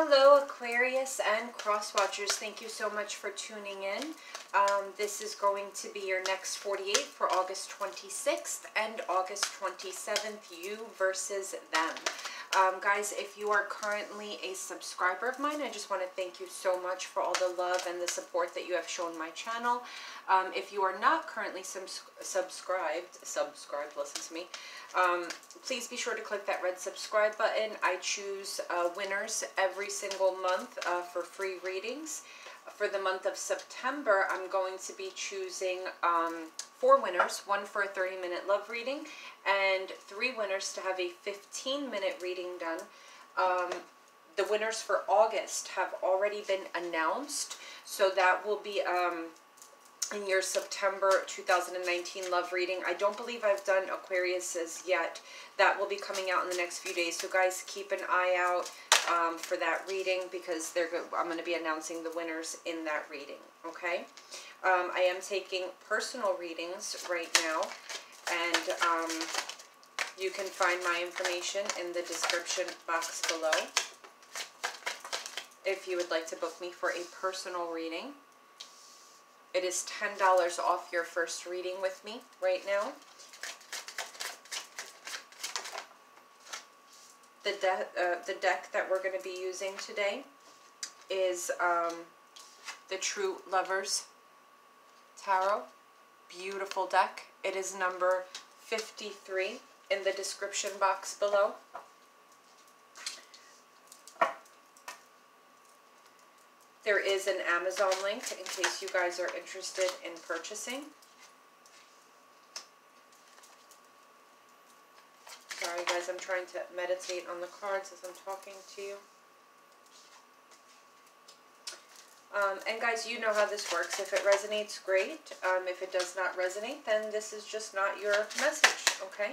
Hello Aquarius and Cross Watchers, thank you so much for tuning in. This is going to be your next 48 for August 26th and August 27th, you versus them. Guys, if you are currently a subscriber of mine, I just want to thank you so much for all the love and the support that you have shown my channel. If you are not currently subscribed, listen to me, please be sure to click that red subscribe button. I choose winners every single month for free readings. For the month of September, I'm going to be choosing four winners, one for a 30-minute love reading, and three winners to have a 15-minute reading done. The winners for August have already been announced, so that will be in your September 2019 love reading. I don't believe I've done Aquarius's yet. That will be coming out in the next few days, so guys, keep an eye out for that reading, because they're good. I'm going to be announcing the winners in that reading, okay? I am taking personal readings right now, and you can find my information in the description box below if you would like to book me for a personal reading. It is $10 off your first reading with me right now. The deck that we're going to be using today is the True Lovers Tarot. Beautiful deck. It is number 53 in the description box below. There is an Amazon link in case you guys are interested in purchasing. Sorry guys, I'm trying to meditate on the cards as I'm talking to you. And guys, you know how this works. If it resonates, great. If it does not resonate, then this is just not your message, okay?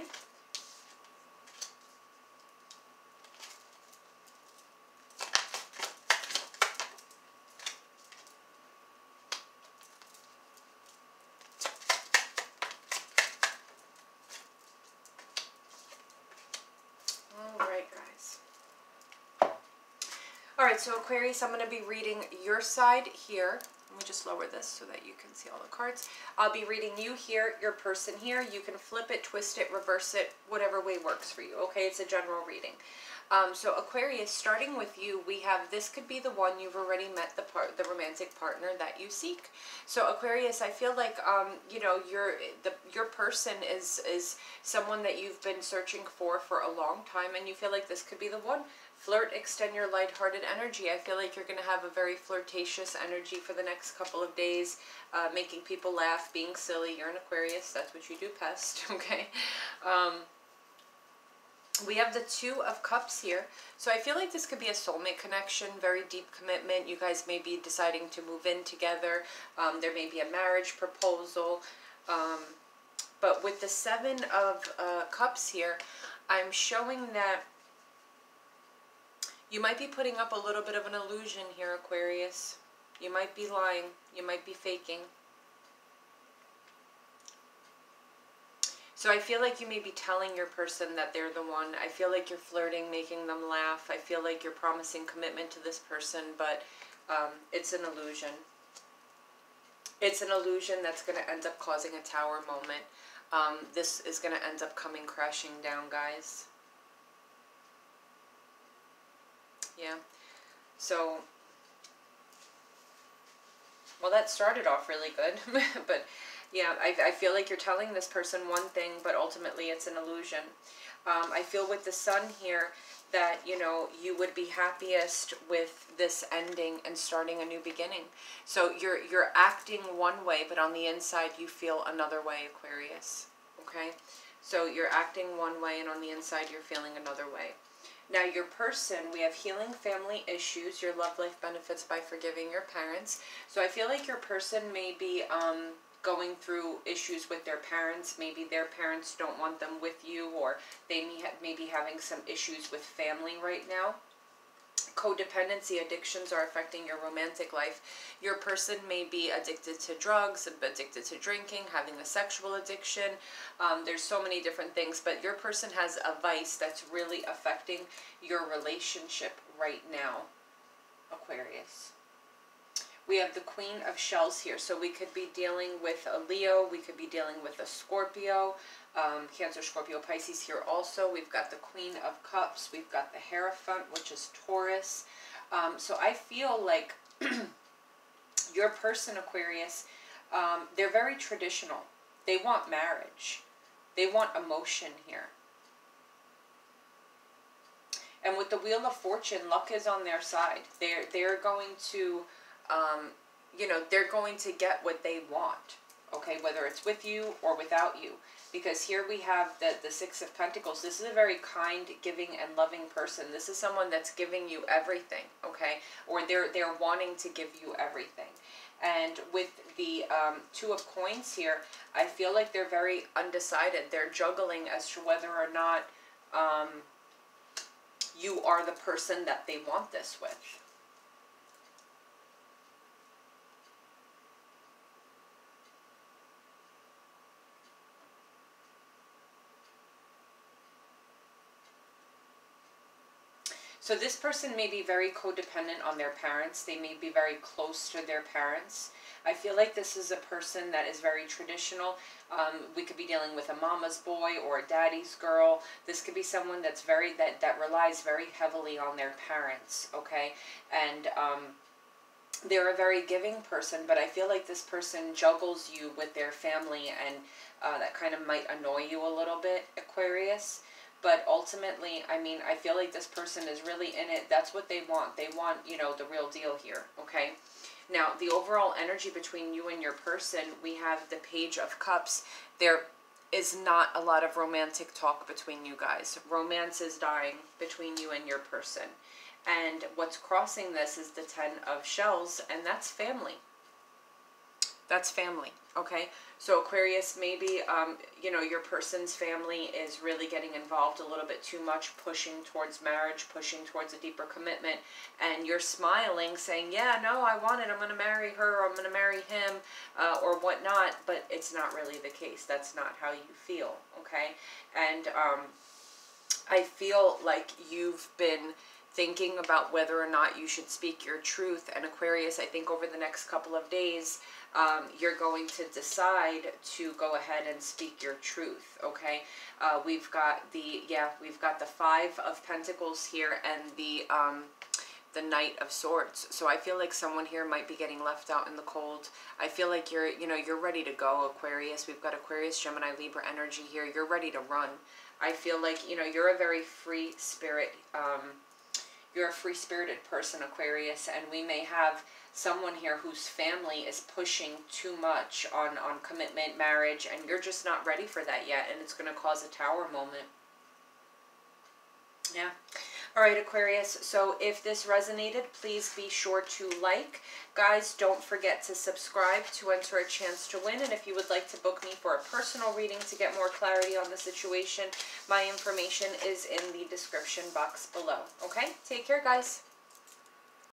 So Aquarius, I'm going to be reading your side here. Let me just lower this so that you can see all the cards. I'll be reading you here, your person here. You can flip it, twist it, reverse it, whatever way works for you, okay? It's a general reading. So Aquarius, starting with you, we have this could be the one you've already met, the romantic partner that you seek. So Aquarius, I feel like, you know, your person is someone that you've been searching for a long time, and you feel like this could be the one. Flirt, extend your lighthearted energy. I feel like you're going to have a very flirtatious energy for the next couple of days, making people laugh, being silly. You're an Aquarius, that's what you do, pest, okay? We have the Two of Cups here, so I feel like this could be a soulmate connection, very deep commitment. You guys may be deciding to move in together. There may be a marriage proposal, but with the Seven of Cups here, I'm showing that you might be putting up a little bit of an illusion here, Aquarius. You might be lying, you might be faking. So I feel like you may be telling your person that they're the one. I feel like you're flirting, making them laugh. I feel like you're promising commitment to this person, but it's an illusion. It's an illusion that's going to end up causing a tower moment. This is going to end up coming crashing down, guys. Yeah. So, well, that started off really good, but... yeah, I feel like you're telling this person one thing, but ultimately it's an illusion. I feel with the Sun here that, you know, you would be happiest with this ending and starting a new beginning. So you're acting one way, but on the inside you feel another way, Aquarius. Okay? So you're acting one way, and on the inside you're feeling another way. Now, your person, we have healing family issues. Your love life benefits by forgiving your parents. So I feel like your person may be... going through issues with their parents. Maybe their parents don't want them with you, or they may be having some issues with family right now. Codependency addictions are affecting your romantic life. Your person may be addicted to drugs, addicted to drinking, having a sexual addiction. There's so many different things, but your person has a vice that's really affecting your relationship right now. Aquarius. We have the Queen of Shells here, so we could be dealing with a Leo, we could be dealing with a Scorpio, Cancer, Scorpio, Pisces here also. We've got the Queen of Cups, we've got the Hierophant, which is Taurus. So I feel like your person, Aquarius, they're very traditional. They want marriage. They want emotion here. And with the Wheel of Fortune, luck is on their side. They're going to... you know, they're going to get what they want, okay, whether it's with you or without you, because here we have the Six of Pentacles. This is a very kind, giving, and loving person. This is someone that's giving you everything, okay, or they're wanting to give you everything. And with the Two of Coins here, I feel like they're very undecided. They're juggling as to whether or not you are the person that they want this with. So this person may be very codependent on their parents. They may be very close to their parents. I feel like this is a person that is very traditional. We could be dealing with a mama's boy or a daddy's girl. This could be someone that's that relies very heavily on their parents, okay? And they're a very giving person, but I feel like this person juggles you with their family, and that kind of might annoy you a little bit, Aquarius. But ultimately, I mean, I feel like this person is really in it. That's what they want. They want, you know, the real deal here, okay? Now, the overall energy between you and your person, we have the Page of Cups. There is not a lot of romantic talk between you guys. Romance is dying between you and your person. And what's crossing this is the Ten of Shells, and that's family. That's family, okay? So Aquarius, maybe, you know, your person's family is really getting involved a little bit too much, pushing towards marriage, pushing towards a deeper commitment, and you're smiling, saying, yeah, no, I want it, I'm going to marry her, or I'm going to marry him, or whatnot, but it's not really the case. That's not how you feel, okay? And I feel like you've been thinking about whether or not you should speak your truth. And Aquarius, I think over the next couple of days, you're going to decide to go ahead and speak your truth, okay? We've got the Five of Pentacles here and the Knight of Swords. So I feel like someone here might be getting left out in the cold. I feel like you're ready to go, Aquarius. We've got Aquarius, Gemini, Libra energy here. You're ready to run. I feel like, you know, you're a very free spirit, you're a free-spirited person, Aquarius, and we may have someone here whose family is pushing too much on commitment, marriage, and you're just not ready for that yet, and it's going to cause a tower moment. Yeah. All right, Aquarius, so if this resonated, please be sure to like. Guys, don't forget to subscribe to enter a chance to win, and if you would like to book me for a personal reading to get more clarity on the situation, my information is in the description box below. Okay? Take care, guys.